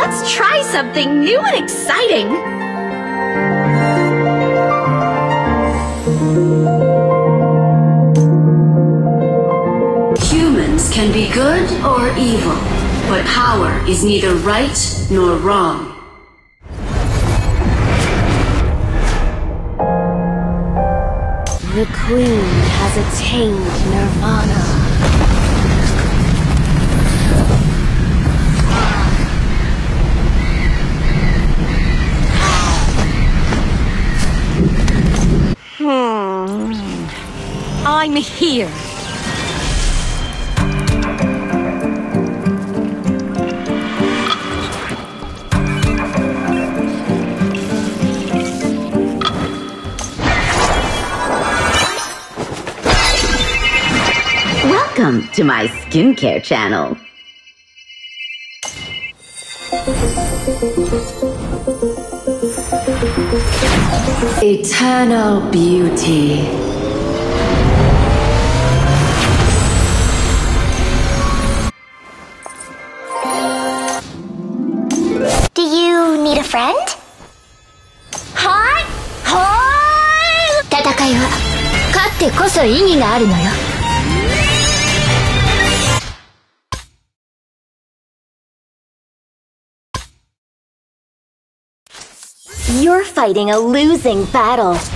Let's try something new and exciting. Humans can be good or evil, but power is neither right nor wrong. The Queen has attained nirvana. I'm here. Welcome to my skincare channel. Eternal beauty. Do you need a friend? Hi! Hi! 戦いは勝ってこそ意義があるのよ。You're fighting a losing battle.